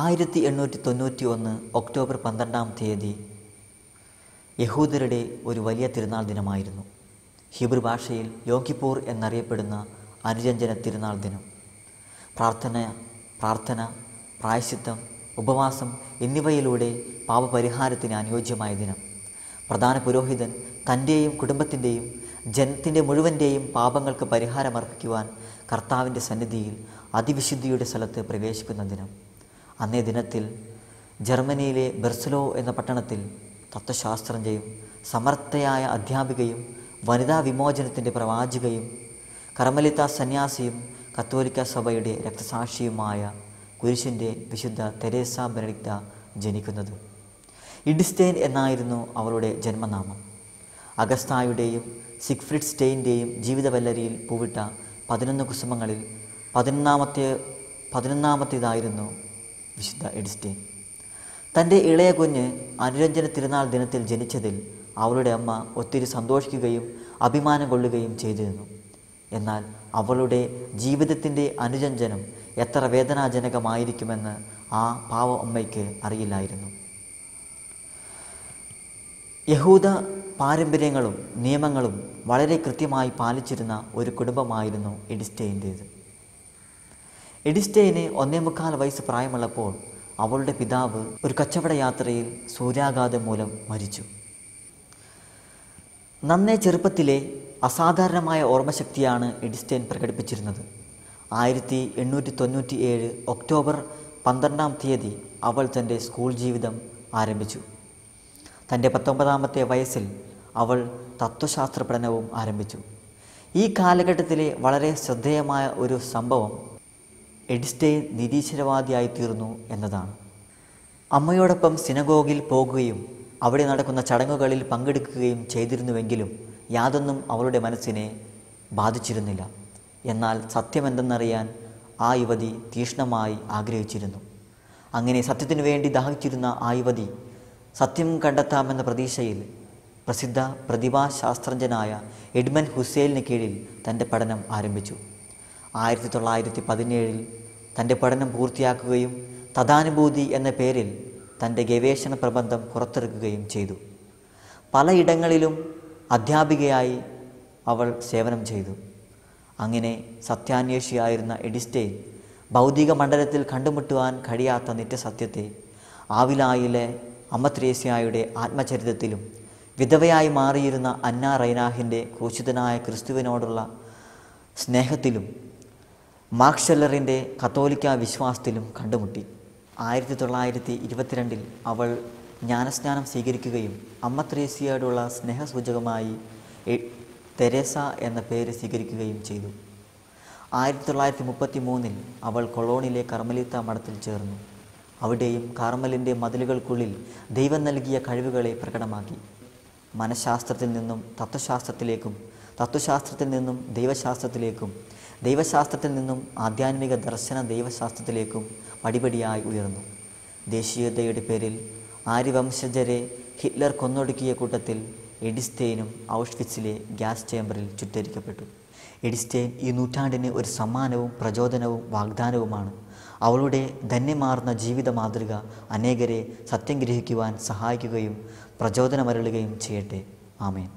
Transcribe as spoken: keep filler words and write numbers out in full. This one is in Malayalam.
ആയിരത്തി എണ്ണൂറ്റി തൊണ്ണൂറ്റി ഒന്ന് ഒക്ടോബർ പന്ത്രണ്ടാം തീയതി യഹൂദരുടെ ഒരു വലിയ തിരുനാൾ ദിനമായിരുന്നു. ഹീബ്രു ഭാഷയിൽ യോം കിപ്പൂർ എന്നറിയപ്പെടുന്ന അനുരഞ്ജന തിരുനാൾ ദിനം. പ്രാർത്ഥന പ്രാർത്ഥന പ്രായശ്ചിത്തം, ഉപവാസം എന്നിവയിലൂടെ പാപപരിഹാരത്തിന് അനുയോജ്യമായ ദിനം. പ്രധാന പുരോഹിതൻ തൻ്റെയും കുടുംബത്തിൻ്റെയും ജനത്തിൻ്റെ മുഴുവൻ്റെയും പാപങ്ങൾക്ക് പരിഹാരമർപ്പിക്കുവാൻ കർത്താവിൻ്റെ സന്നിധിയിൽ അതിവിശുദ്ധിയുടെ സ്ഥലത്ത് പ്രവേശിക്കുന്ന ദിനം. അന്നേ ദിനത്തിൽ ജർമ്മനിയിലെ ബെർസലോ എന്ന പട്ടണത്തിൽ തത്വശാസ്ത്രജ്ഞയും സമർത്ഥയായ അധ്യാപികയും വനിതാ വിമോചനത്തിൻ്റെ പ്രവാചികയും കർമലിത്ത സന്യാസിയും കത്തോലിക്ക സഭയുടെ രക്തസാക്ഷിയുമായ കുരിശിൻ്റെ വിശുദ്ധ തെരേസ ബെനഡിക്ത ജനിക്കുന്നത്. എഡിത്ത് സ്റ്റെയിൻ എന്നായിരുന്നു അവളുടെ ജന്മനാമം. അഗസ്തായുടെയും സിഗ്ഫ്രിഡ് സ്റ്റെയിൻ്റെയും ജീവിതവല്ലരിയിൽ പൂവിട്ട പതിനൊന്ന് കുസുമങ്ങളിൽ പതിനൊന്നാമത്തെ പതിനൊന്നാമത്തേതായിരുന്നു വിശുദ്ധ എഡിത്ത് സ്റ്റെയിൻ. തൻ്റെ ഇളയ കുഞ്ഞ് അനുരഞ്ജന തിരുനാൾ ദിനത്തിൽ ജനിച്ചതിൽ അവളുടെ അമ്മ ഒത്തിരി സന്തോഷിക്കുകയും അഭിമാനം കൊള്ളുകയും ചെയ്തിരുന്നു. എന്നാൽ അവളുടെ ജീവിതത്തിൻ്റെ അനുരഞ്ജനം എത്ര വേദനാജനകമായിരിക്കുമെന്ന് ആ പാവ അമ്മയ്ക്ക് അറിയില്ലായിരുന്നു. യഹൂദ പാരമ്പര്യങ്ങളും നിയമങ്ങളും വളരെ കൃത്യമായി പാലിച്ചിരുന്ന ഒരു കുടുംബമായിരുന്നു എഡിത്ത് സ്റ്റെയിൻ്റേത്. എഡിത്ത് സ്റ്റെയിന് ഒന്നേ മുക്കാൽ വയസ്സ് പ്രായമുള്ളപ്പോൾ അവളുടെ പിതാവ് ഒരു കച്ചവട യാത്രയിൽ സൂര്യാഘാതം മൂലം മരിച്ചു. നന്നേ ചെറുപ്പത്തിലെ അസാധാരണമായ ഓർമ്മശക്തിയാണ് എഡിത്ത് സ്റ്റെയിൻ പ്രകടിപ്പിച്ചിരുന്നത്. ആയിരത്തി എണ്ണൂറ്റി തൊണ്ണൂറ്റി ഏഴ് ഒക്ടോബർ പന്ത്രണ്ടാം തീയതി അവൾ തൻ്റെ സ്കൂൾ ജീവിതം ആരംഭിച്ചു. തൻ്റെ പത്തൊമ്പതാമത്തെ വയസ്സിൽ അവൾ തത്വശാസ്ത്ര പഠനവും ആരംഭിച്ചു. ഈ കാലഘട്ടത്തിലെ വളരെ ശ്രദ്ധേയമായ ഒരു സംഭവം എഡിത്ത് സ്റ്റെയിൻ നിരീശ്വരവാദിയായി തീർന്നു എന്നതാണ്. അമ്മയോടൊപ്പം സിനഗോഗിൽ പോകുകയും അവിടെ നടക്കുന്ന ചടങ്ങുകളിൽ പങ്കെടുക്കുകയും ചെയ്തിരുന്നുവെങ്കിലും യാതൊന്നും അവളുടെ മനസ്സിനെ ബാധിച്ചിരുന്നില്ല. എന്നാൽ സത്യമെന്തെന്നറിയാൻ ആ യുവതി തീഷ്ണമായി ആഗ്രഹിച്ചിരുന്നു. അങ്ങനെ സത്യത്തിനു വേണ്ടി ദാഹിച്ചിരുന്ന ആ യുവതി സത്യം കണ്ടെത്താമെന്ന പ്രതീക്ഷയിൽ പ്രസിദ്ധ പ്രതിഭാശാസ്ത്രജ്ഞനായ എഡ്മണ്ട് ഹുസൈലിന് കീഴിൽ തൻ്റെ പഠനം ആരംഭിച്ചു. ആയിരത്തി തൊള്ളായിരത്തി പതിനേഴിൽ തൻ്റെ പഠനം പൂർത്തിയാക്കുകയും തഥാനുഭൂതി എന്ന പേരിൽ തൻ്റെ ഗവേഷണ പ്രബന്ധം പുറത്തിറക്കുകയും ചെയ്തു. പലയിടങ്ങളിലും അധ്യാപികയായി അവൾ സേവനം ചെയ്തു. അങ്ങനെ സത്യാന്വേഷിയായിരുന്ന എഡിത്ത് സ്റ്റെയിൻ ഭൗതിക മണ്ഡലത്തിൽ കണ്ടുമുട്ടുവാൻ കഴിയാത്ത നിത്യസത്യത്തെ ആവിലായിലെ അമ്മ തെരേസ്യയുടെ ആത്മചരിതത്തിലും വിധവയായി മാറിയിരുന്ന അന്ന റൈനാഹിൻ്റെ ക്രൂശിതനായ ക്രിസ്തുവിനോടുള്ള സ്നേഹത്തിലും മാക്സ്ഷെല്ലറിൻ്റെ കത്തോലിക്ക വിശ്വാസത്തിലും കണ്ടുമുട്ടി. ആയിരത്തി തൊള്ളായിരത്തി ഇരുപത്തിരണ്ടിൽ അവൾ ജ്ഞാനസ്നാനം സ്വീകരിക്കുകയും അമ്മ തെരേസ്യയോടുള്ള സ്നേഹസൂചകമായി തെരേസ എന്ന പേര് സ്വീകരിക്കുകയും ചെയ്തു. ആയിരത്തി തൊള്ളായിരത്തി മുപ്പത്തി മൂന്നിൽ അവൾ കൊളോണിലെ കർമലിത്ത മഠത്തിൽ ചേർന്നു. അവിടെയും കാർമലിൻ്റെ മതിലുകൾക്കുള്ളിൽ ദൈവം നൽകിയ കഴിവുകളെ പ്രകടമാക്കി. മനഃശാസ്ത്രത്തിൽ നിന്നും തത്വശാസ്ത്രത്തിലേക്കും, തത്വശാസ്ത്രത്തിൽ നിന്നും ദൈവശാസ്ത്രത്തിലേക്കും, ദൈവശാസ്ത്രത്തിൽ നിന്നും ആധ്യാത്മിക ദർശന ദൈവശാസ്ത്രത്തിലേക്കും പടിപടിയായി ഉയർന്നു. ദേശീയതയുടെ പേരിൽ ആര്യവംശജരെ ഹിറ്റ്ലർ കൊന്നൊടുക്കിയ കൂട്ടത്തിൽ എഡിത്ത് സ്റ്റെയിനും ഔഷ്വിറ്റ്സിലെ ഗ്യാസ് ചേംബറിൽ ചുട്ടരിക്കപ്പെട്ടു. എഡിത്ത് സ്റ്റെയിൻ ഈ നൂറ്റാണ്ടിന് ഒരു സമ്മാനവും പ്രചോദനവും വാഗ്ദാനവുമാണ്. അവളുടെ ധന്യമാർന്ന ജീവിത മാതൃക അനേകരെ സത്യം ഗ്രഹിക്കുവാൻ സഹായിക്കുകയും പ്രചോദനമരളുകയും ചെയ്യട്ടെ. ആമേൻ.